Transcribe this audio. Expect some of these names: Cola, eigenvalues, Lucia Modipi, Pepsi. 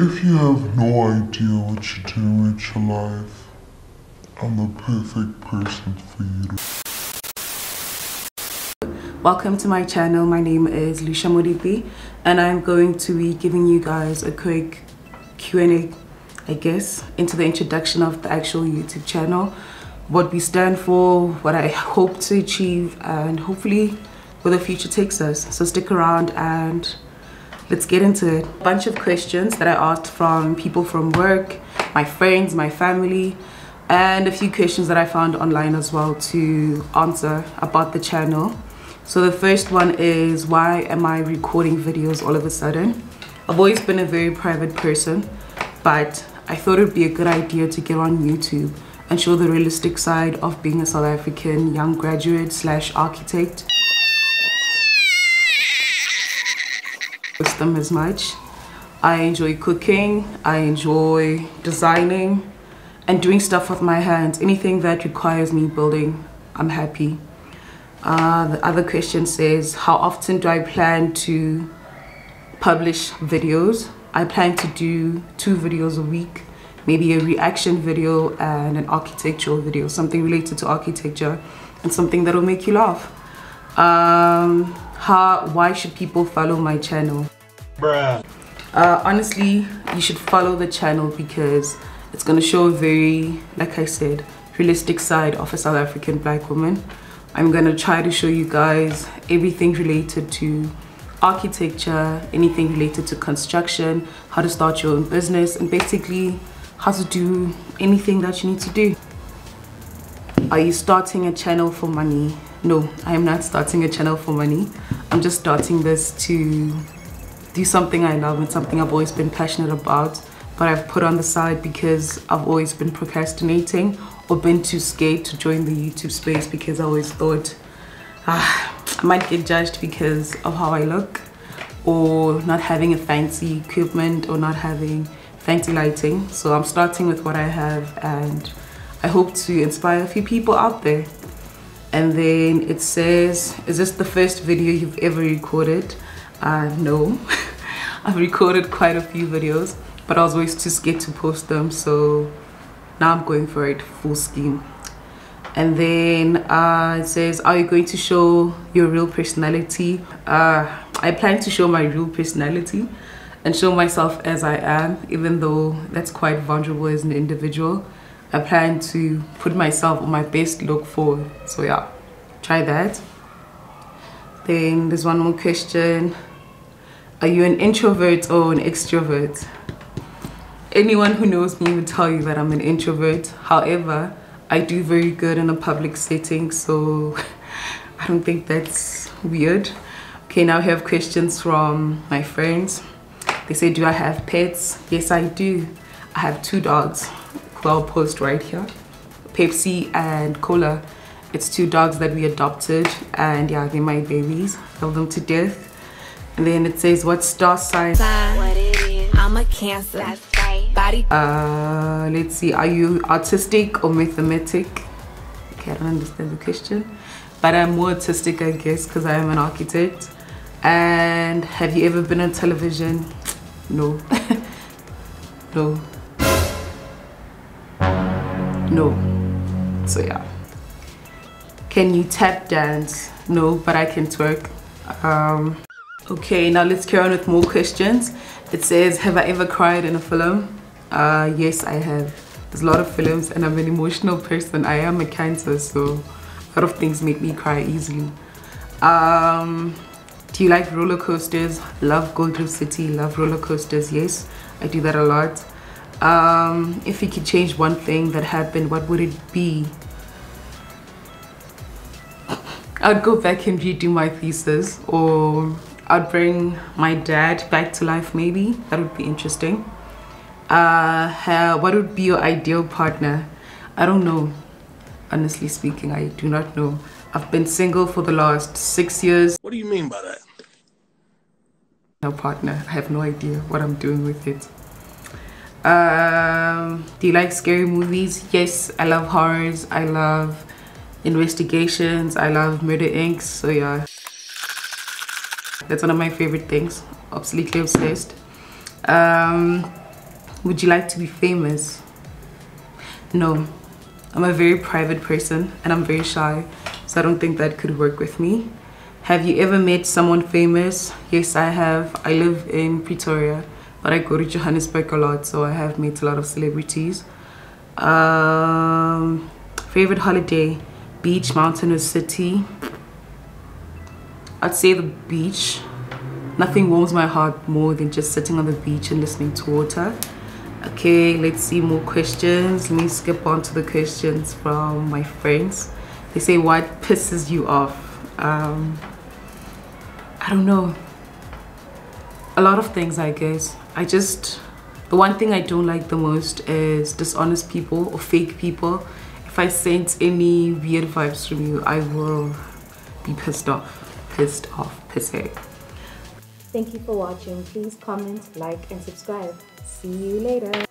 If you have no idea what you do with your life, I'm the perfect person for you. Welcome to my channel. My name is Lucia Modipi, and I'm going to be giving you guys a quick Q&A, I guess, into the introduction of the actual YouTube channel, what we stand for, what I hope to achieve, and hopefully where the future takes us. So stick around and let's get into it. A bunch of questions that I asked from people from work, my friends, my family, and a few questions that I found online as well to answer about the channel. So the first one is, why am I recording videos all of a sudden? I've always been a very private person, but I thought it'd be a good idea to get on YouTube and show the realistic side of being a South African young graduate / architect. Them as much. I enjoy cooking, I enjoy designing, and doing stuff with my hands. Anything that requires me building, I'm happy. The other question says, how often do I plan to publish videos? I plan to do 2 videos a week, maybe a reaction video and an architectural video, something related to architecture and something that'll make you laugh. Why should people follow my channel? Bruh. Honestly, you should follow the channel because it's gonna show a very, like I said, realistic side of a South African black woman. I'm gonna try to show you guys everything related to architecture, anything related to construction, how to start your own business, and basically how to do anything that you need to do. Are you starting a channel for money? No, I am not starting a channel for money. I'm just starting this to do something I love and something I've always been passionate about, but I've put on the side because I've always been procrastinating or been too scared to join the YouTube space because I always thought I might get judged because of how I look, or not having a fancy equipment, or not having fancy lighting. So I'm starting with what I have, and I hope to inspire a few people out there. And then it says, is this the first video you've ever recorded? No. I've recorded quite a few videos, but I was always too scared to post them, so now I'm going for it full steam. And then it says, are you going to show your real personality? I plan to show my real personality and show myself as I am, even though that's quite vulnerable as an individual. I plan to put myself on my best look forward. So yeah, try that. Then there's one more question. Are you an introvert or an extrovert? Anyone who knows me would tell you that I'm an introvert. However, I do very good in a public setting, so I don't think that's weird. Okay, now I have questions from my friends. They say, do I have pets? Yes, I do. I have 2 dogs. I'll post right here, Pepsi and Cola. It's 2 dogs that we adopted, and yeah, they're my babies. Love them to death. And then it says, what star sign? What it is. I'm a Cancer. That's right. Body. Let's see. Are you artistic or mathematic? Okay, I don't understand the question, but I'm more artistic, I guess, because I am an architect. And have you ever been on television? No. No. No. So yeah. Can you tap dance? No, but I can twerk. Okay, now let's carry on with more questions. It says, have I ever cried in a film? Yes, I have. There's a lot of films, and I'm an emotional person. I am a Cancer, so a lot of things make me cry easily. Do you like roller coasters? Love Gold City, love roller coasters. Yes, I do that a lot. If you could change one thing that happened, what would it be? I'd go back and redo my thesis, or I'd bring my dad back to life, maybe. That would be interesting. What would be your ideal partner? I don't know. Honestly speaking, I do not know. I've been single for the last 6 years. What do you mean by that? No partner. I have no idea what I'm doing with it. Do you like scary movies? Yes, I love horrors, I love investigations, I love Murder Inc. So yeah, that's one of my favorite things. Absolutely obsessed. Would you like to be famous? No, I'm a very private person and I'm very shy, so I don't think that could work with me. Have you ever met someone famous? Yes, I have. I live in Pretoria, but I go to Johannesburg a lot, so I have met a lot of celebrities. Favorite holiday? Beach, mountain, or city? I'd say the beach. Nothing warms my heart more than just sitting on the beach and listening to water. Okay, let's see more questions. Let me skip on to the questions from my friends. They say, what pisses you off? I don't know. A lot of things, I guess. The one thing I don't like the most is dishonest people or fake people. If I sense any weird vibes from you, I will be pissed off. Pissed off, pissed. Thank you for watching. Please comment, like, and subscribe. See you later.